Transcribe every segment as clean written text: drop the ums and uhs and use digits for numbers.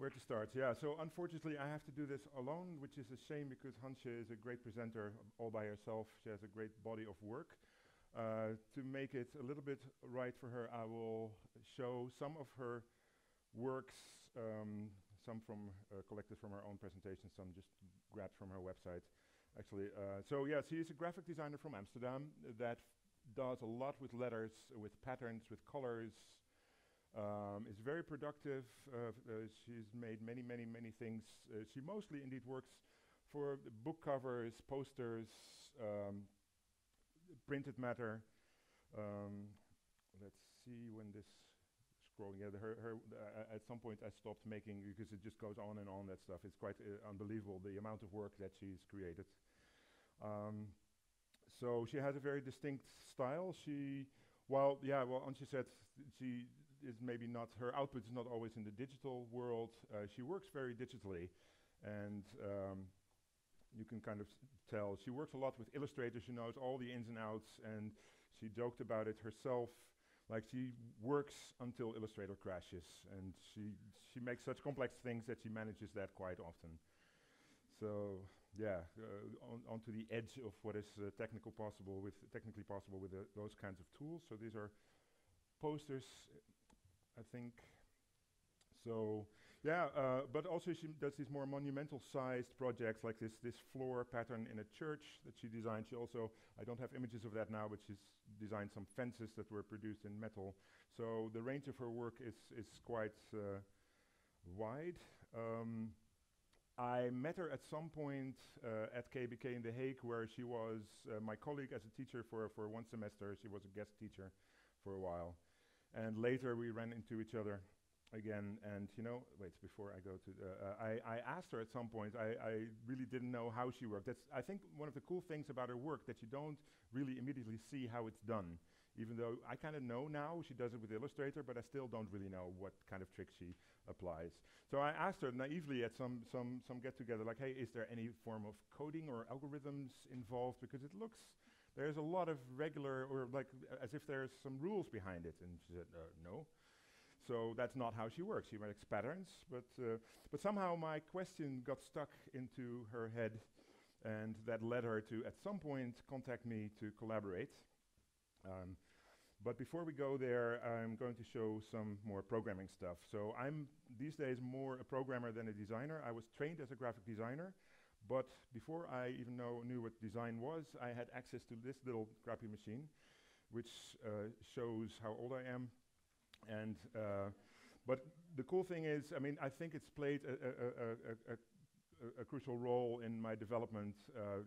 Where to start? Yeah, so unfortunately I have to do this alone, which is a shame because Hansje is a great presenter all by herself. She has a great body of work. To make it a little bit right for her, I will show some of her works, some from collected from her own presentation, some just grabbed from her website, actually. So yeah, she is a graphic designer from Amsterdam that does a lot with letters, with patterns, with colors. Is very productive. She's made many things. She mostly indeed works for book covers, posters, printed matter. Let's see when this scrolling. Yeah, at some point I stopped making because it just goes on and on, that stuff. It's quite unbelievable the amount of work that she's created. So she has a very distinct style. She, well, yeah, well, Antje said she is maybe not, her output is not always in the digital world. She works very digitally, and you can kind of tell. She works a lot with Illustrator. She knows all the ins and outs, and she joked about it herself. Like, she works until Illustrator crashes, and she makes such complex things that she manages that quite often. So yeah, on to the edge of what is technically possible with those kinds of tools. So these are posters, I think. So yeah, but also she does these more monumental-sized projects like this floor pattern in a church that she designed. She also, I don't have images of that now, but she's designed some fences that were produced in metal. So the range of her work is quite wide. I met her at some point at KBK in The Hague, where she was my colleague as a teacher for one semester. She was a guest teacher for a while. And later we ran into each other again. And you know, wait, before I go to, I asked her at some point, I really didn't know how she worked. That's, I think, one of the cool things about her work, that you don't really immediately see how it's done. Even though I kind of know now, she does it with Illustrator, but I still don't really know what kind of trick she applies. So I asked her naively at some get-together, like, hey, is there any form of coding or algorithms involved? Because it looks, there's a lot of regular, or like, as if there's some rules behind it. And she said, no. So that's not how she works. She makes patterns, but somehow my question got stuck into her head, and that led her to, at some point, contact me to collaborate. But before we go there, I'm going to show some more programming stuff. So I'm these days more a programmer than a designer. I was trained as a graphic designer, but before I even knew what design was, I had access to this little crappy machine, which shows how old I am. And but the cool thing is, I mean, I think it's played a crucial role in my development,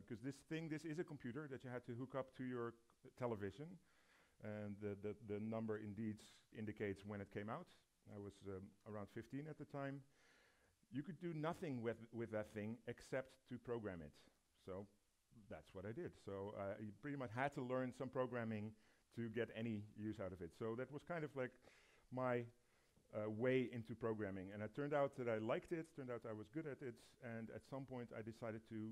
because this is a computer that you had to hook up to your television, and the number indeed indicates when it came out. I was around 15 at the time. You could do nothing with that thing except to program it. So that's what I did. So I pretty much had to learn some programming to get any use out of it. So that was kind of like my way into programming, and it turned out that I liked it, turned out I was good at it, and at some point I decided to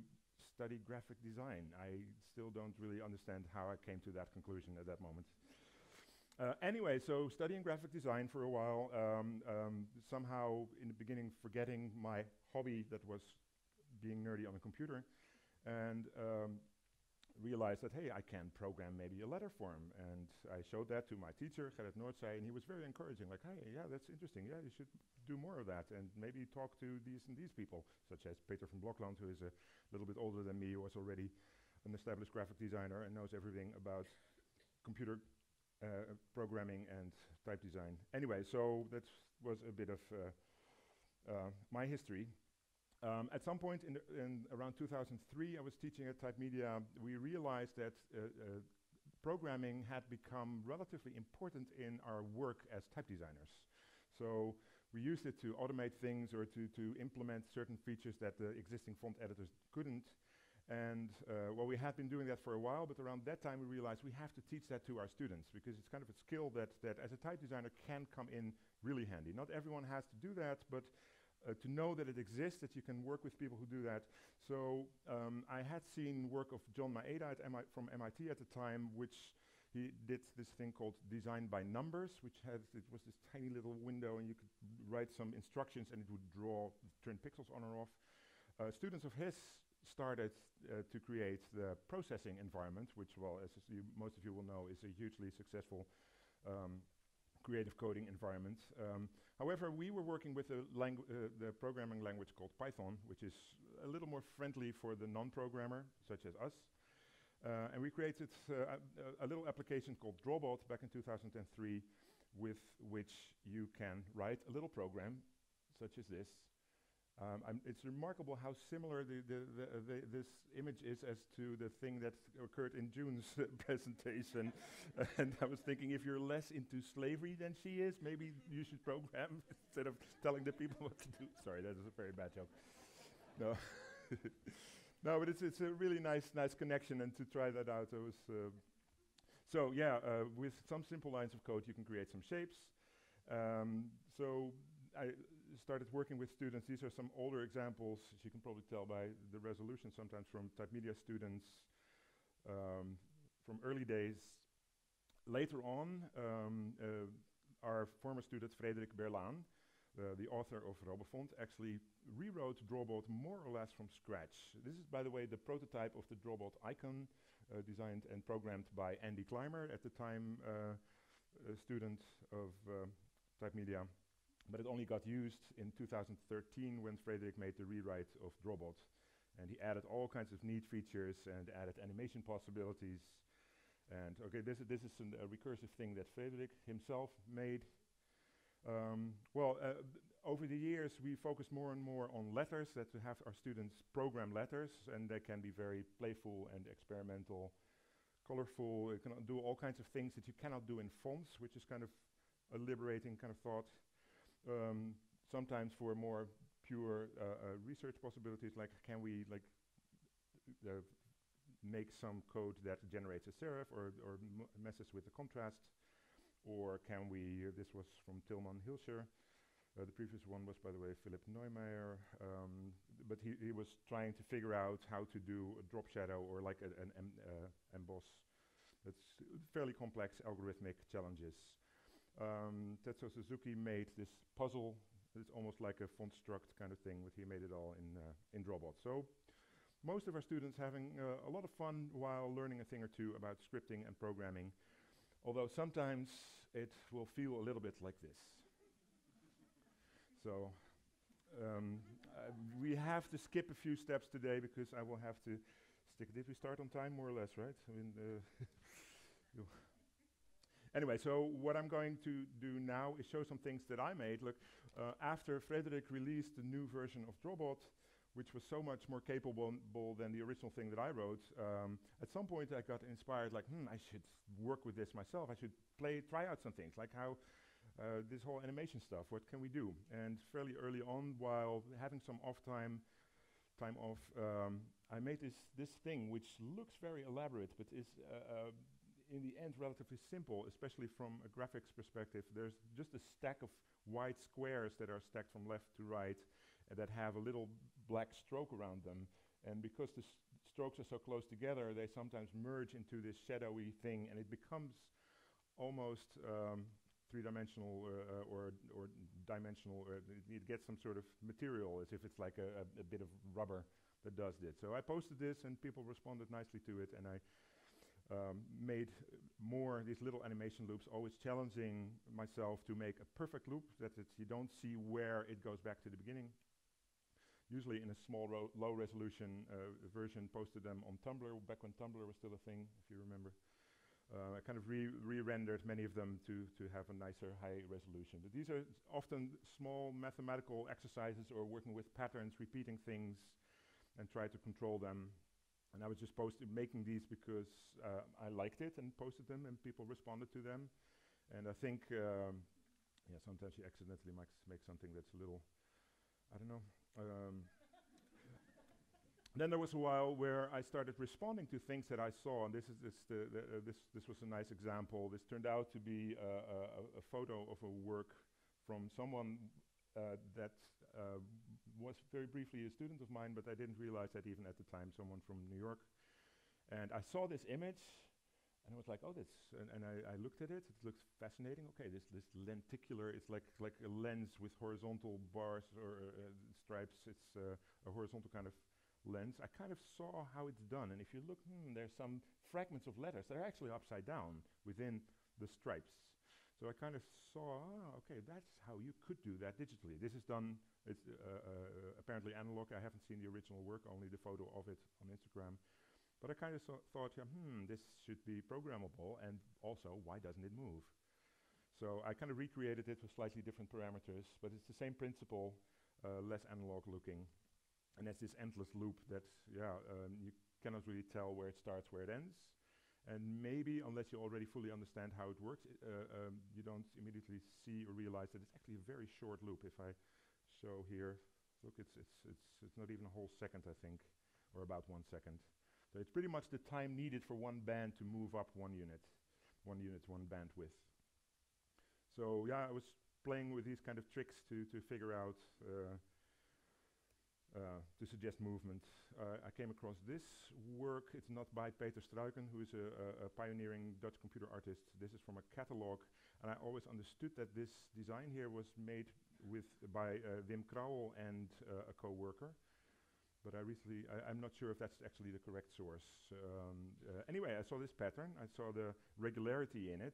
study graphic design. I still don't really understand how I came to that conclusion at that moment. Anyway, so studying graphic design for a while, somehow in the beginning forgetting my hobby that was being nerdy on a computer, and realized that, hey, I can program maybe a letter form. And I showed that to my teacher, Gerrit Noordzij, and he was very encouraging, like, hey, yeah, that's interesting. Yeah, you should do more of that and maybe talk to these and these people, such as Peter van Blokland, who is a little bit older than me, who was already an established graphic designer and knows everything about computer programming and type design. Anyway, so that was a bit of my history. At some point in around 2003, I was teaching at TypeMedia. We realized that programming had become relatively important in our work as type designers. So we used it to automate things or to implement certain features that the existing font editors couldn't. And well, we had been doing that for a while, but around that time we realized we have to teach that to our students, because it's kind of a skill that as a type designer can come in really handy. Not everyone has to do that, but to know that it exists, that you can work with people who do that. So I had seen work of John Maeda from MIT at the time, which He did this thing called design by numbers, which has, it was this tiny little window and you could write some instructions and it would draw, turn pixels on or off. Students of his started to create the processing environment, which, well, as you, most of you will know, is a hugely successful creative coding environment. However, we were working with the programming language called Python, which is a little more friendly for the non-programmer, such as us. And we created a little application called Drawbot back in 2003, with which you can write a little program, such as this. It's remarkable how similar this image is as to the thing that occurred in June's presentation. And I was thinking, if you're less into slavery than she is, maybe you should program instead of telling the people what to do. Sorry, that is a very bad joke. No, no, but it's a really nice connection, and to try that out, I was so yeah. With some simple lines of code, you can create some shapes. So I started working with students. These are some older examples, as you can probably tell by the resolution sometimes, from TypeMedia students from early days. Later on, our former student Frederik Berlaan, the author of Robofont, actually rewrote Drawbot more or less from scratch. This is, by the way, the prototype of the Drawbot icon, designed and programmed by Andy Clymer, at the time a student of TypeMedia. But it only got used in 2013 when Frederik made the rewrite of Drawbot. And he added all kinds of neat features and added animation possibilities. And okay, this is a recursive thing that Frederik himself made. Over the years, we focused more and more on letters, that to have our students program letters, and they can be very playful and experimental, colorful. You can do all kinds of things that you cannot do in fonts, which is kind of a liberating kind of thought. Sometimes for more pure research possibilities, like can we make some code that generates a serif or messes with the contrast, or can we? This was from Tilman Hilscher. The previous one was, by the way, Philipp Neumeyer, but he was trying to figure out how to do a drop shadow or like an emboss. That's fairly complex algorithmic challenges. Tetsuo Suzuki made this puzzle. It's almost like a font struct kind of thing, but he made it all in Drawbot. So most of our students having a lot of fun while learning a thing or two about scripting and programming, although sometimes it will feel a little bit like this. So we have to skip a few steps today because I will have to stick. Did we start on time, more or less, right? I mean, anyway, so what I'm going to do now is show some things that I made. Look, after Frederik released the new version of Drawbot, which was so much more capable than the original thing that I wrote, at some point I got inspired, like, I should work with this myself. I should try out some things, like how this whole animation stuff, what can we do? And fairly early on, while having some time off, I made this thing, which looks very elaborate, but is in the end relatively simple, especially from a graphics perspective. There's just a stack of white squares that are stacked from left to right that have a little black stroke around them. And because the strokes are so close together, they sometimes merge into this shadowy thing, and it becomes almost three-dimensional or dimensional. It gets some sort of material, as if it's like a bit of rubber that does this. So I posted this, and people responded nicely to it, and I made more these little animation loops, always challenging myself to make a perfect loop, that you don't see where it goes back to the beginning. Usually in a small low resolution version, posted them on Tumblr, back when Tumblr was still a thing, if you remember. I kind of re-rendered many of them to have a nicer high resolution. But these are often small mathematical exercises, or working with patterns, repeating things, and try to control them. And I was just making these because I liked it and posted them, and people responded to them. And I think, yeah, sometimes you accidentally make something that's a little, I don't know. Then there was a while where I started responding to things that I saw, and this was a nice example. This turned out to be a photo of a work from someone that was very briefly a student of mine, but I didn't realize that even at the time, someone from New York. And I saw this image, And I was like, oh, this, and I looked at it, it looks fascinating. Okay, this lenticular, it's like a lens with horizontal bars or stripes, it's a horizontal kind of lens. I kind of saw how it's done, and if you look, there's some fragments of letters that are actually upside down within the stripes. So I kind of saw, okay, that's how you could do that digitally. This is done, it's apparently analog. I haven't seen the original work, only the photo of it on Instagram. But I kind of thought, this should be programmable, and also, why doesn't it move? So I kind of recreated it with slightly different parameters, but it's the same principle, less analog looking. And that's this endless loop that, you cannot really tell where it starts, where it ends. And maybe, unless you already fully understand how it works, you don't immediately see or realize that it's actually a very short loop. If I show here, look, it's not even a whole second, I think, or about 1 second. So it's pretty much the time needed for one band to move up 1 unit. 1 unit, one bandwidth. So yeah, I was playing with these kind of tricks to figure out, to suggest movement. I came across this work. It's not by Peter Struycken, who is a pioneering Dutch computer artist. This is from a catalog. And I always understood that this design here was made by Wim Krouwel and a co-worker. But I'm not sure if that's actually the correct source. Anyway, I saw this pattern, I saw the regularity in it,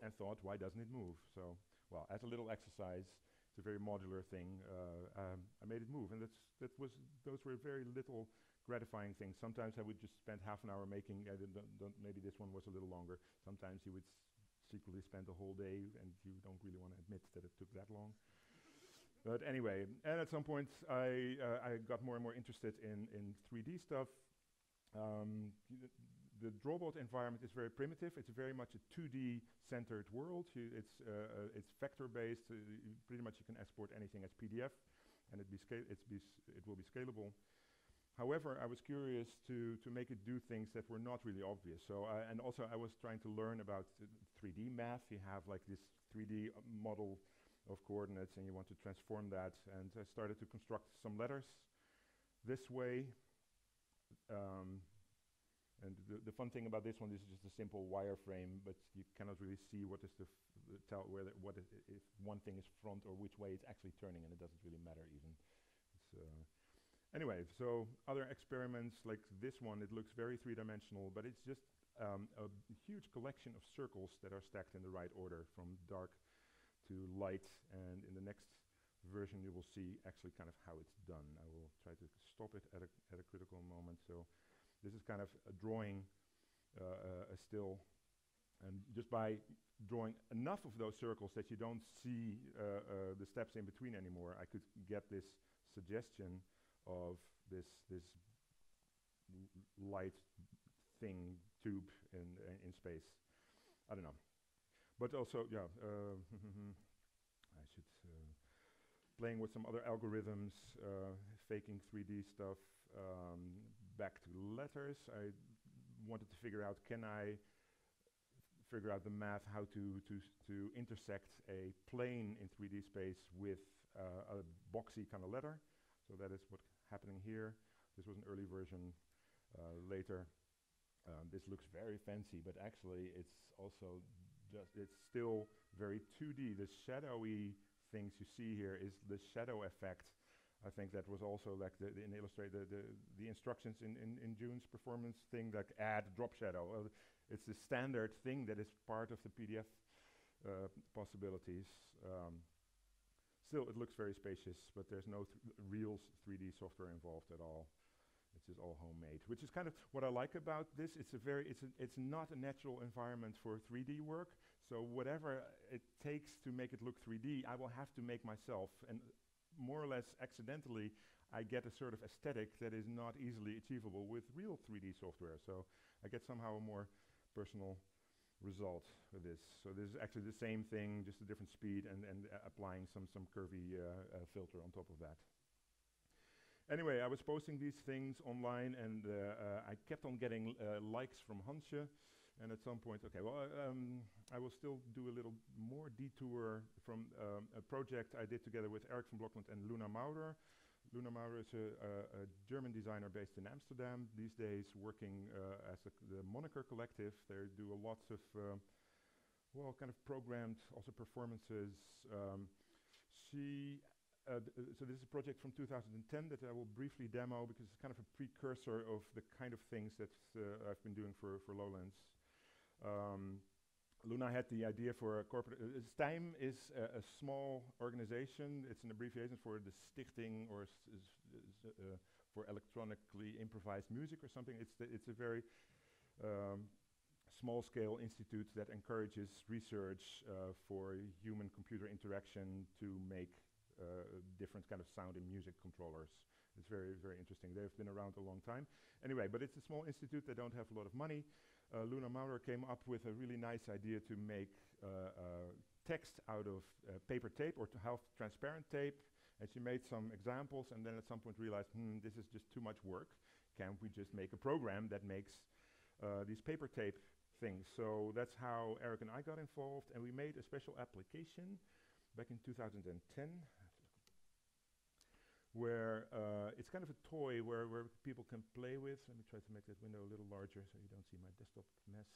and thought, why doesn't it move? So, well, as a little exercise, it's a very modular thing, I made it move. And those were very little gratifying things. Sometimes I would just spend half an hour making, maybe this one was a little longer. Sometimes you would secretly spend the whole day, and you don't really want to admit that it took that long. But anyway, and at some point I got more and more interested in 3D stuff. The Drawbot environment is very primitive. It's very much a 2D centered world. It's vector based. Pretty much you can export anything as PDF, and it will be scalable. However, I was curious to make it do things that were not really obvious. So, and also I was trying to learn about 3D math. You have like this 3D model of coordinates, and you want to transform that. And I started to construct some letters this way. And the fun thing about this one, this is just a simple wireframe, but you cannot really see what is tell whether if one thing is front or which way it's actually turning, and it doesn't really matter even. Anyway, so other experiments like this one, it looks very three-dimensional, but it's just a huge collection of circles that are stacked in the right order from dark to light, and in the next version you will see actually kind of how it's done. I will try to stop it at a critical moment. So this is kind of a drawing, a still, and just by drawing enough of those circles that you don't see the steps in between anymore, I could get this suggestion of this light thing, tube in space. I don't know. But also, yeah, I should, playing with some other algorithms, faking 3D stuff, back to letters. I wanted to figure out, can I figure out the math, how to intersect a plane in 3D space with a boxy kind of letter. So that is what's happening here. This was an early version. Later, this looks very fancy, but actually it's also it's still very 2D. The shadowy things you see here is the shadow effect. I think that was also like in Illustrator, the instructions in June's performance thing, like add drop shadow. It's the standard thing that is part of the PDF possibilities. Still, it looks very spacious, but there's no real 3D software involved at all. It's just all homemade, which is kind of what I like about this. It's not a natural environment for 3D work. So whatever it takes to make it look 3D, I will have to make myself. And more or less accidentally, I get a sort of aesthetic that is not easily achievable with real 3D software. So I get somehow a more personal result with this. So this is actually the same thing, just a different speed, and applying some curvy filter on top of that. Anyway, I was posting these things online, and I kept on getting likes from Hansje. And at some point, okay, well, I will still do a little more detour from a project I did together with Erik van Blokland and Luna Maurer. Luna Maurer is a German designer based in Amsterdam, these days working as the Moniker Collective. They do lots of, well, kind of programmed also performances. So this is a project from 2010 that I will briefly demo because it's kind of a precursor of the kind of things that I've been doing for Lowlands. Luna had the idea for a corporate... STEIM is a small organization. It's an abbreviation for the Stichting or for Electronically Improvised Music or something. It's a very small-scale institute that encourages research for human-computer interaction to make different kind of sound and music controllers. It's very, very interesting. They've been around a long time. Anyway, but it's a small institute. They don't have a lot of money. Luna Maurer came up with a really nice idea to make text out of paper tape or to have transparent tape. And she made some examples and then at some point realized, this is just too much work. Can't we just make a program that makes these paper tape things? So that's how Eric and I got involved, and we made a special application back in 2010, where it's kind of a toy where people can play with. Let me try to make that window a little larger so you don't see my desktop mess.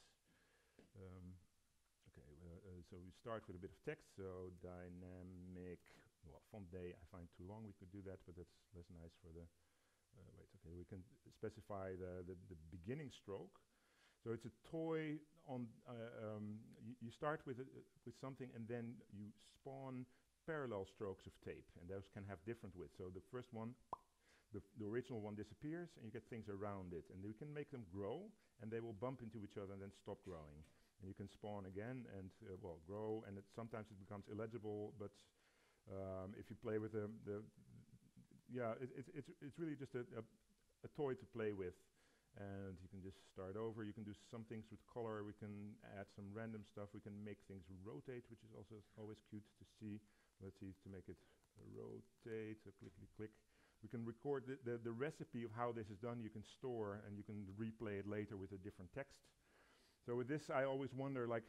So we start with a bit of text. So dynamic, well, font day I find too long. We could do that, but that's less nice for the, we can specify the beginning stroke. So it's a toy. On you start with something, and then you spawn parallel strokes of tape, and those can have different widths. So the first one, the original one disappears, and you get things around it, and we can make them grow, and they will bump into each other and then stop growing, and you can spawn again and well, grow, and sometimes it becomes illegible, but if you play with it's really just a toy to play with. And you can just start over. You can do some things with color. We can add some random stuff. We can make things rotate, which is also always cute to see. Let's see, to make it rotate, so clickety click. We can record the recipe of how this is done. You can store and you can replay it later with a different text. So with this, I always wonder, like,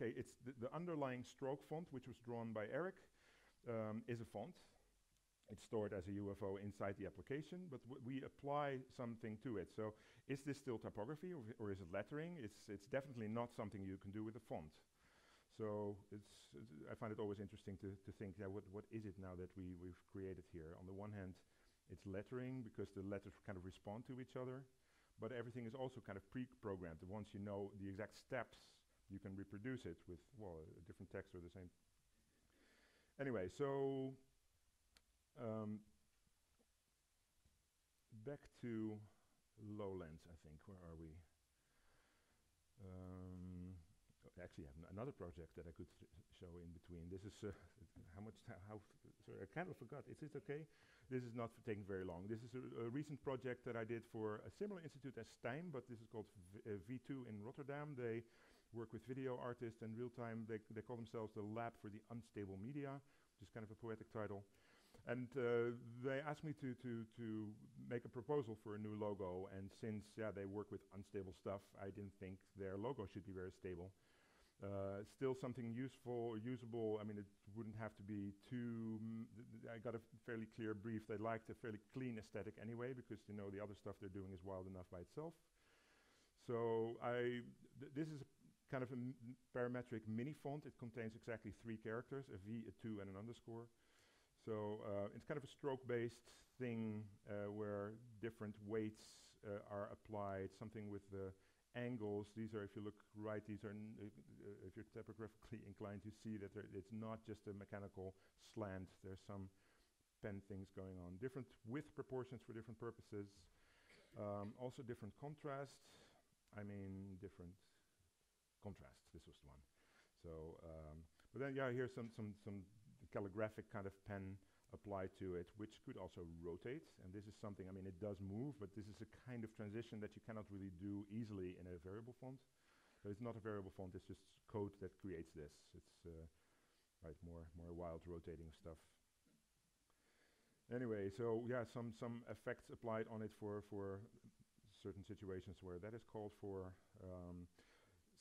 okay, it's the underlying stroke font, which was drawn by Eric, is a font. It's stored as a UFO inside the application, but we apply something to it. So is this still typography or is it lettering? It's definitely not something you can do with a font. So I find it always interesting to think, yeah, what is it now that we've created here? On the one hand, it's lettering because the letters kind of respond to each other, but everything is also kind of pre-programmed. Once you know the exact steps, you can reproduce it with, well, a different text or the same. Anyway, so... back to Lowlands, I think. Where are we? Actually, I have another project that I could show in between. This is how much? Sorry, I kind of forgot. Is it okay? This is not taking very long. This is a recent project that I did for a similar institute as STEIM, but this is called V2 in Rotterdam. They work with video artists and real-time. They call themselves the Lab for the Unstable Media, which is kind of a poetic title. And they asked me to make a proposal for a new logo, and since they work with unstable stuff, I didn't think their logo should be very stable. Still something useful or usable. I mean, it wouldn't have to be too... I got a fairly clear brief. They liked a fairly clean aesthetic anyway, because you know the other stuff they're doing is wild enough by itself. So this is kind of a parametric mini font. It contains exactly 3 characters, a V, a 2, and an underscore. So it's kind of a stroke-based thing where different weights are applied, something with the angles. These are, if you look right, these are, if you're typographically inclined, you see that it's not just a mechanical slant. There's some pen things going on. Different width proportions for different purposes. Also different contrast. I mean, different contrast. This was the one. So, but then, yeah, here's some calligraphic kind of pen applied to it, which could also rotate. And this is something, I mean, it does move, but this is a kind of transition that you cannot really do easily in a variable font. So it's not a variable font, it's just code that creates this. It's more wild rotating stuff. Anyway, so yeah, some effects applied on it for certain situations where that is called for.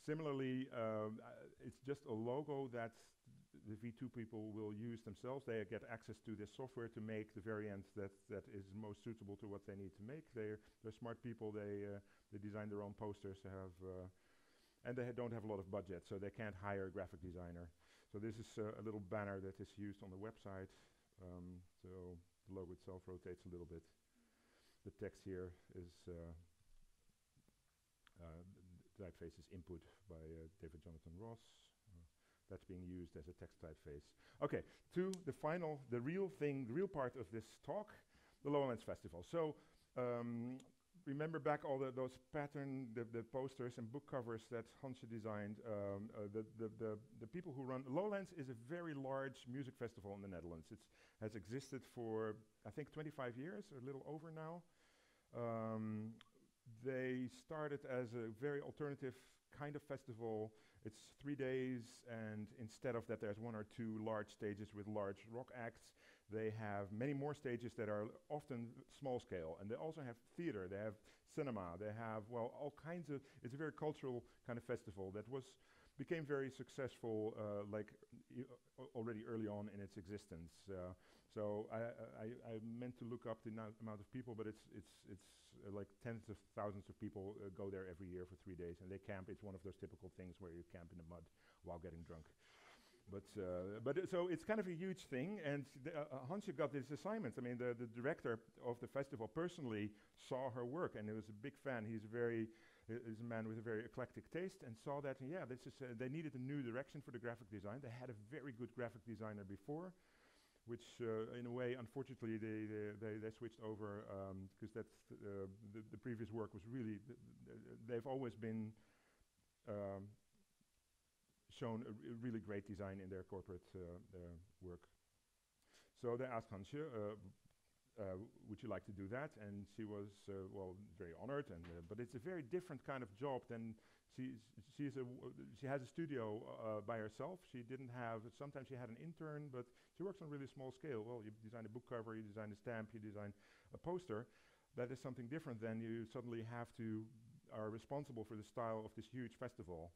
Similarly, it's just a logo that the V2 people will use themselves. They get access to this software to make the variant that is most suitable to what they need to make. They're smart people. They design their own posters. And they don't have a lot of budget, so they can't hire a graphic designer. So this is a little banner that is used on the website. So the logo itself rotates a little bit. The text here is typeface is Input by David Jonathan Ross. That's being used as a text typeface. Okay, to the final, the real thing, the real part of this talk, the Lowlands Festival. So remember back all those pattern, the posters and book covers that Hansje designed. The people who run Lowlands is a very large music festival in the Netherlands. It has existed for I think 25 years, a little over now. They started as a very alternative kind of festival. It's 3 days, and instead of that there's one or two large stages with large rock acts, they have many more stages that are often small scale. And they also have theater, they have cinema, they have, well, all kinds of, it's a very cultural kind of festival that became very successful already early on in its existence. So I meant to look up the amount of people, but it's like tens of thousands of people go there every year for 3 days, and they camp. It's one of those typical things where you camp in the mud while getting drunk. So it's kind of a huge thing, and Hansje got this assignment. I mean, the director of the festival personally saw her work, and he was a big fan. He's a man with a very eclectic taste, and saw that, and yeah, this is, they needed a new direction for the graphic design. They had a very good graphic designer before, which in a way, unfortunately, they switched over, because the previous work was really, they've always been, shown a really great design in their corporate work. So they asked Hansje, would you like to do that? And she was, well, very honored, and but it's a very different kind of job than, she has a studio by herself. She didn't have, sometimes she had an intern, but she works on really small scale. Well, you design a book cover, you design a stamp, you design a poster. That is something different than you suddenly are responsible for the style of this huge festival.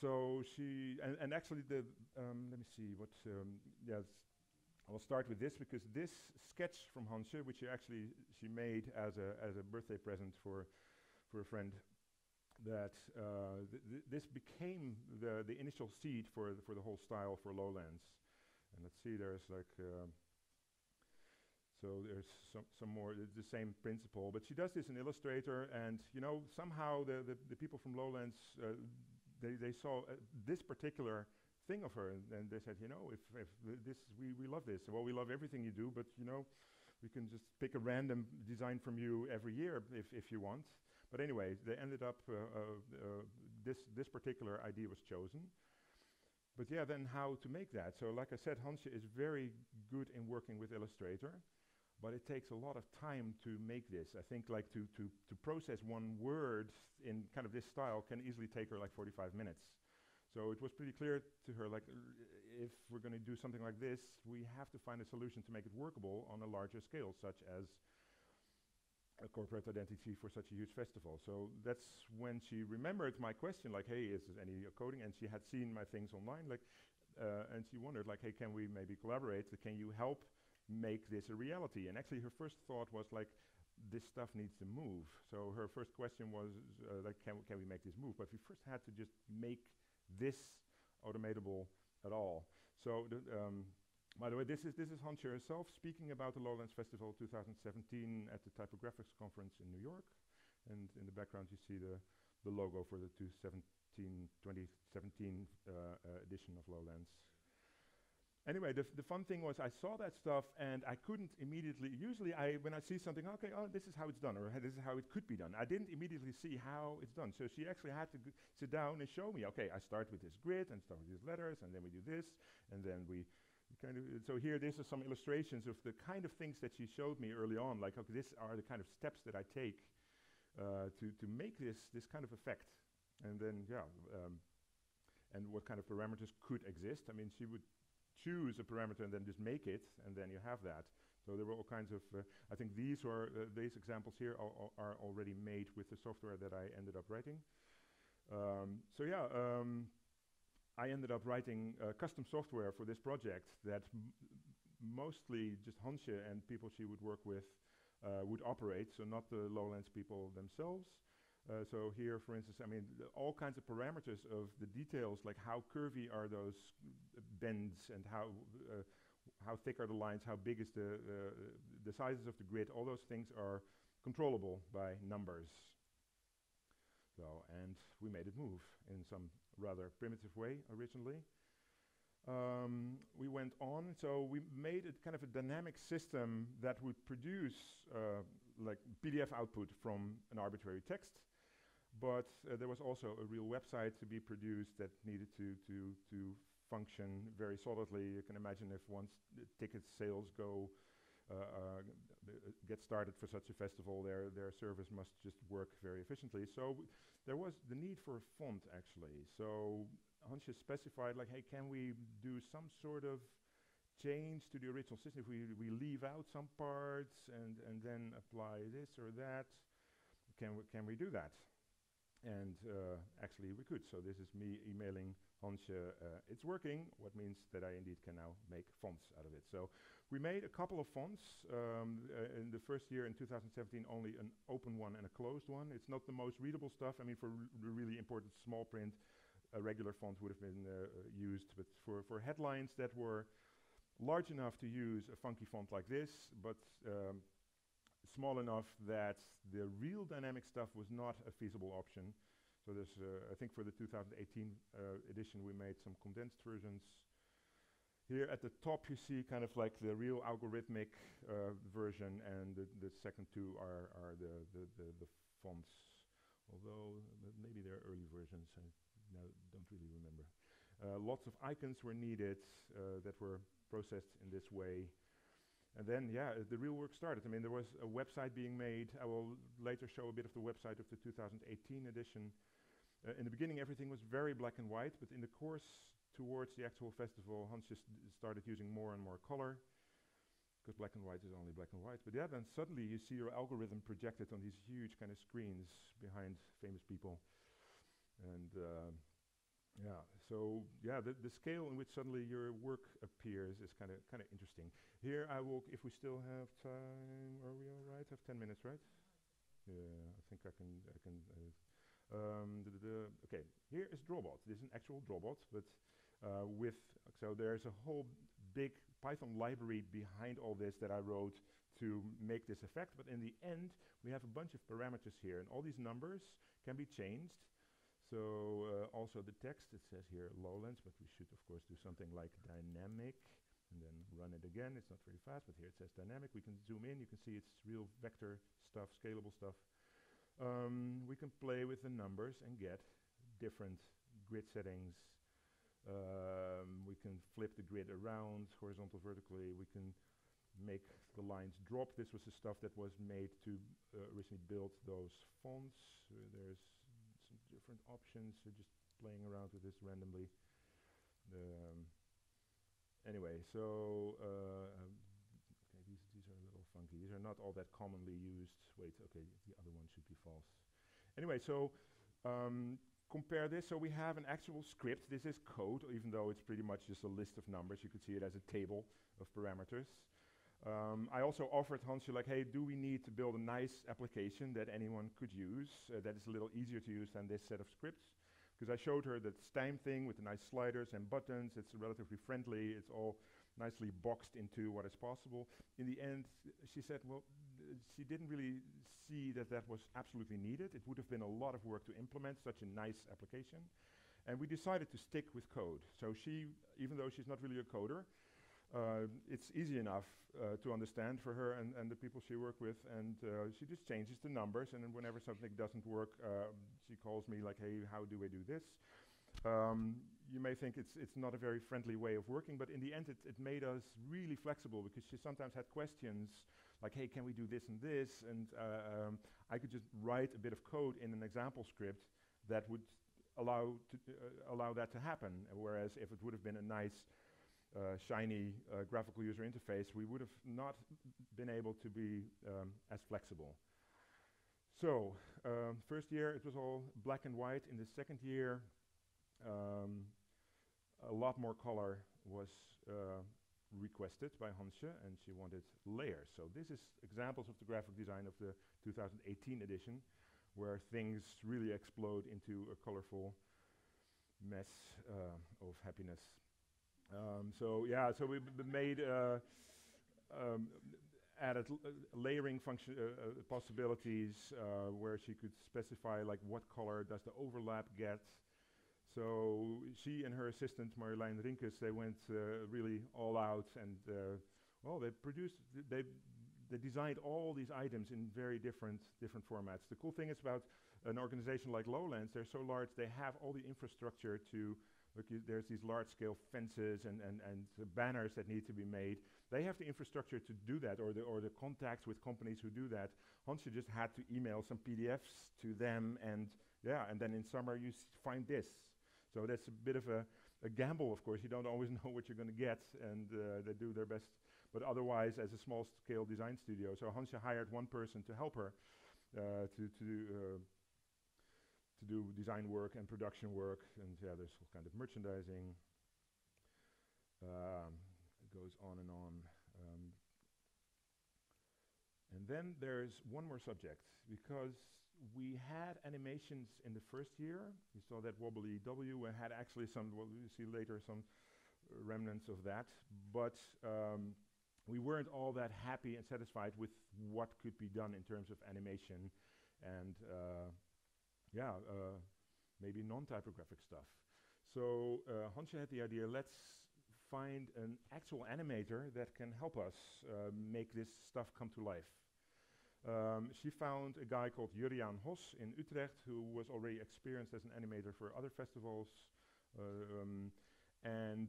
So she, and actually the, let me see what, yes, I'll start with this, because this sketch from Hansje, which she made as a birthday present for a friend, that this became the initial seed for the whole style for Lowlands. And let's see, there's like, so there's some more, the same principle, but she does this in Illustrator, and you know, somehow the people from Lowlands, they saw this particular thing of her, and they said, you know, we love this. Well, we love everything you do, but you know, we can just pick a random design from you every year if you want. But anyway, they ended up, this particular idea was chosen. But yeah, then how to make that? So like I said, Hansje is very good in working with Illustrator, but it takes a lot of time to make this. I think like to process one word in kind of this style can easily take her like 45 minutes. So it was pretty clear to her, like, if we're going to do something like this, we have to find a solution to make it workable on a larger scale, such as a corporate identity for such a huge festival. So that's when she remembered my question, like, hey, is there any coding? And she had seen my things online, like, and she wondered, like, hey, can we maybe collaborate? Can you help make this a reality? And actually her first thought was like, this stuff needs to move. So her first question was like, can we make this move? But we first had to just make this automatable at all. So by the way, this is Hansje herself speaking about the Lowlands Festival 2017 at the Typographics Conference in New York. And in the background you see the logo for the 2017 edition of Lowlands. Anyway, the fun thing was I saw that stuff and I couldn't immediately, usually when I see something, okay, oh, this is how it's done, or this is how it could be done. I didn't immediately see how it's done. So she actually had to sit down and show me, okay, I start with this grid and start with these letters, and then we do this, and then we kind of, so here, this is some illustrations of the kind of things that she showed me early on, like, okay, these are the kind of steps that I take to make this kind of effect. And then, yeah, and what kind of parameters could exist. I mean, she would choose a parameter and then just make it, and then you have that. So there were all kinds of, I think these examples here are already made with the software that I ended up writing. So yeah, I ended up writing custom software for this project that mostly just Hansje and people she would work with would operate, so not the Lowlands people themselves. So here, for instance, I mean, all kinds of parameters of the details, like how curvy are those bends and how thick are the lines, how big is the sizes of the grid, all those things are controllable by numbers. So, and we made it move in some rather primitive way originally. We went on, so we made it kind of a dynamic system that would produce like PDF output from an arbitrary text. But there was also a real website to be produced that needed to function very solidly. You can imagine if once the ticket sales go get started for such a festival, their service must just work very efficiently. So there was the need for a font, actually. So Hansje specified, like, hey, can we do some sort of change to the original system if we leave out some parts and then apply this or that? Can we do that? And actually we could. So this is me emailing Hansje, it's working, what means that I indeed can now make fonts out of it. So we made a couple of fonts in the first year in 2017, only an open one and a closed one. It's not the most readable stuff. I mean, for really important small print, a regular font would have been used, but for headlines that were large enough to use a funky font like this, but small enough that the real dynamic stuff was not a feasible option. So there's, I think for the 2018 edition, we made some condensed versions. Here at the top, you see kind of like the real algorithmic version, and the second two are the fonts. Although maybe they're early versions, I now don't really remember. Lots of icons were needed that were processed in this way. And then, yeah, the real work started. I mean, there was a website being made. I will later show a bit of the website of the 2018 edition. In the beginning, everything was very black and white, but in the course towards the actual festival, Hansje just started using more and more color, because black and white is only black and white. But yeah, then suddenly you see your algorithm projected on these huge kind of screens behind famous people. And yeah, so yeah, the scale in which suddenly your work appears is kind of interesting. Here I will, if we still have time, are we all right? Have 10 minutes, right? Yeah, I think I can. Okay, here is Drawbot. This is an actual Drawbot, but so there's a whole big Python library behind all this that I wrote to make this effect. But in the end, we have a bunch of parameters here, and all these numbers can be changed. So also the text, it says here Lowlands, but we should of course do something like dynamic and then run it again. It's not very fast, but here it says dynamic. We can zoom in, you can see it's real vector stuff, scalable stuff. We can play with the numbers and get different grid settings. We can flip the grid around horizontal, vertically. We can make the lines drop. This was the stuff that was made to originally build those fonts. There's some different options, so just playing around with this randomly. Anyway, so okay, these are a little funky. These are not all that commonly used. Wait, okay, the other one should be false. Anyway, so compare this. So we have an actual script. This is code, even though it's pretty much just a list of numbers. You could see it as a table of parameters. I also offered Hansje, like, hey, do we need to build a nice application that anyone could use, that is a little easier to use than this set of scripts? Because I showed her that STEIM thing with the nice sliders and buttons. It's relatively friendly. It's all nicely boxed into what is possible. In the end, she said, well, she didn't really see that that was absolutely needed. It would have been a lot of work to implement such a nice application. And we decided to stick with code. So she, even though she's not really a coder, it's easy enough to understand for her and the people she worked with, and she just changes the numbers, and then whenever something doesn't work, she calls me like, hey, how do I do this? You may think it's not a very friendly way of working, but in the end it made us really flexible, because she sometimes had questions like, hey, can we do this and this? And I could just write a bit of code in an example script that would allow that to happen, whereas if it would have been a nice shiny graphical user interface, we would have not been able to be as flexible. So first year it was all black and white. In the second year a lot more color was requested by Hansje, and she wanted layers. So this is examples of the graphic design of the 2018 edition, where things really explode into a colorful mess of happiness. So we made added layering function possibilities where she could specify like what color does the overlap get. So she and her assistant Marjolein Rinkus, they went really all out, and well, they produced, they designed all these items in very different formats. The cool thing is about an organization like Lowlands, they're so large, they have all the infrastructure to. There's these large-scale fences and banners that need to be made. They have the infrastructure to do that, or the contacts with companies who do that. Hansje just had to email some PDFs to them, and then in summer you find this. So that's a bit of a gamble, of course. You don't always know what you're going to get, and they do their best. But otherwise, as a small-scale design studio, so Hansje hired one person to help her to do design work and production work, and yeah, there's all kind of merchandising. It goes on and on. And then there's one more subject, because we had animations in the first year. You saw that wobbly W, and had actually some, well, you see later, some remnants of that, but we weren't all that happy and satisfied with what could be done in terms of animation, and maybe non-typographic stuff. So Hansje had the idea, let's find an actual animator that can help us make this stuff come to life. She found a guy called Jurian Hoss in Utrecht, who was already experienced as an animator for other festivals. And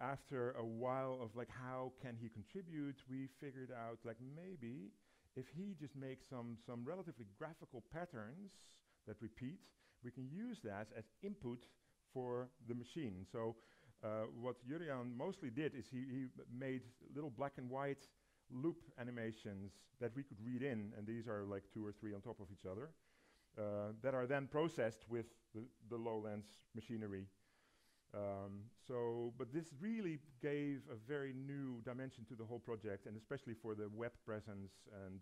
after a while of like, how can he contribute? We figured out like, maybe if he just makes some relatively graphical patterns that repeat, we can use that as input for the machine. So what Jurian mostly did is he made little black and white loop animations that we could read in, and these are like 2 or 3 on top of each other, that are then processed with the Lowlands machinery. But this really gave a very new dimension to the whole project, and especially for the web presence and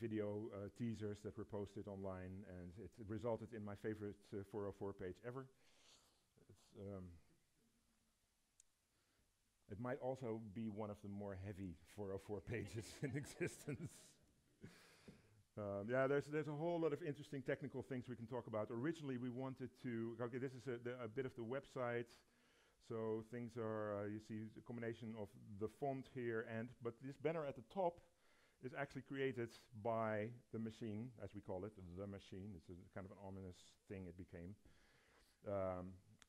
video teasers that were posted online, and it resulted in my favorite 404 page ever. It's, it might also be one of the more heavy 404 pages in existence. There's a whole lot of interesting technical things we can talk about. Originally we wanted to, okay, this is a bit of the website. So things are, you see the combination of the font here, but this banner at the top is actually created by the machine, as we call it, the machine. It's kind of an ominous thing it became.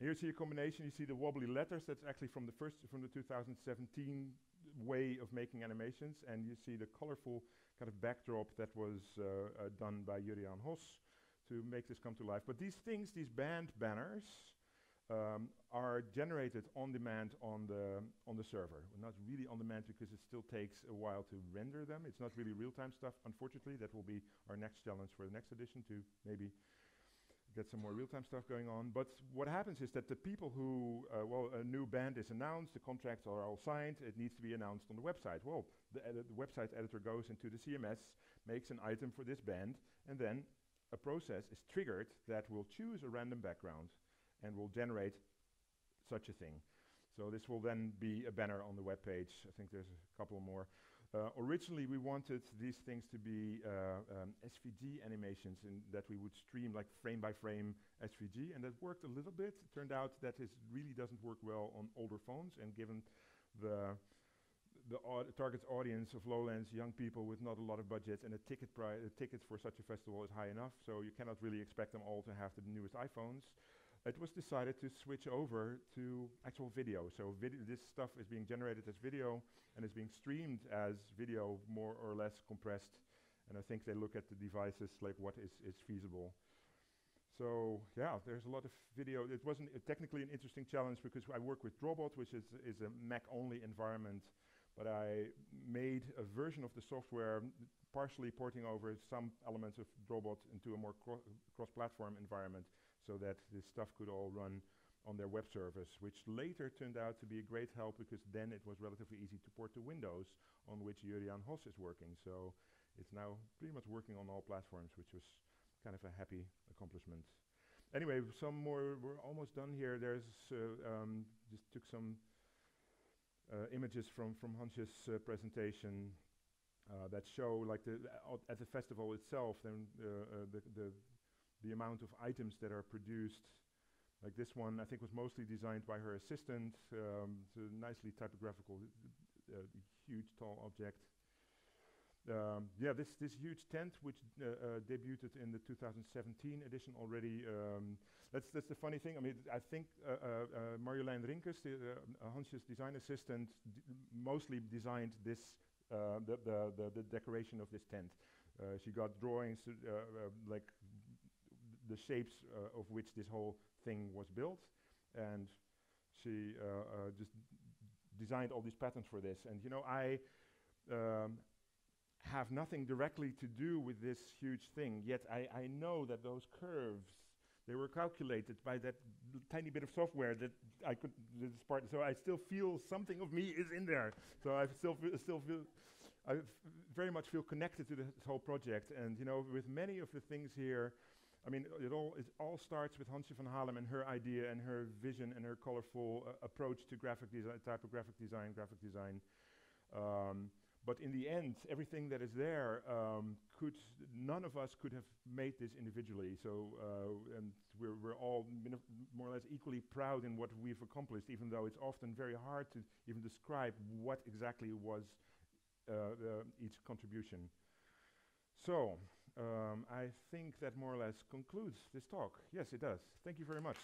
Here you see a combination. You see the wobbly letters. That's actually from the 2017 way of making animations, and you see the colorful kind of backdrop that was done by Jurian Hoss to make this come to life. But these things, these band banners, are generated on demand on the server. Not really on demand, because it still takes a while to render them. It's not really real-time stuff, unfortunately. That will be our next challenge for the next edition, to maybe get some more real-time stuff going on. But what happens is that the people who, a new band is announced, the contracts are all signed, it needs to be announced on the website. Well, the website editor goes into the CMS, makes an item for this band, and then a process is triggered that will choose a random background and will generate such a thing. So this will then be a banner on the web page. I think there's a couple more. Originally we wanted these things to be SVG animations, in that we would stream like frame by frame SVG, and that worked a little bit. It turned out that it really doesn't work well on older phones, and given the target audience of Lowlands, young people with not a lot of budget, and a ticket for such a festival is high enough, so you cannot really expect them all to have the newest iPhones. It was decided to switch over to actual video. So this stuff is being generated as video and is being streamed as video, more or less compressed. And I think they look at the devices, like what is feasible. So yeah, there's a lot of video. It wasn't technically an interesting challenge, because I work with Drawbot, which is a Mac-only environment. But I made a version of the software partially porting over some elements of Drawbot into a more cross-platform environment, so that this stuff could all run on their web service, which later turned out to be a great help because then it was relatively easy to port to Windows, on which Jurian Hoss is working. So it's now pretty much working on all platforms, which was kind of a happy accomplishment. Anyway, some more, we're almost done here. There's just took some images from Hansje's presentation that show, like, at the festival itself, then the amount of items that are produced. Like this one, I think, was mostly designed by her assistant. It's a nicely typographical, huge, tall object. Yeah, this huge tent, which debuted in the 2017 edition already. That's the funny thing. I mean, I think Marjolein Rinkus, Hansje's design assistant, mostly designed this the decoration of this tent. She got drawings like the shapes of which this whole thing was built, and she just designed all these patterns for this. And you know, I have nothing directly to do with this huge thing, yet I know that those curves, they were calculated by that tiny bit of software that I could, this part, so I still feel something of me is in there. So I very much feel connected to this whole project. And you know, with many of the things here, I mean, it all starts with Hansje van Halem and her idea and her vision and her colorful approach to graphic design, typographic design, graphic design. But in the end, everything that is there, none of us could have made this individually. So, and we're all more or less equally proud in what we've accomplished, even though it's often very hard to even describe what exactly was each contribution. So, I think that more or less concludes this talk. Yes, it does. Thank you very much.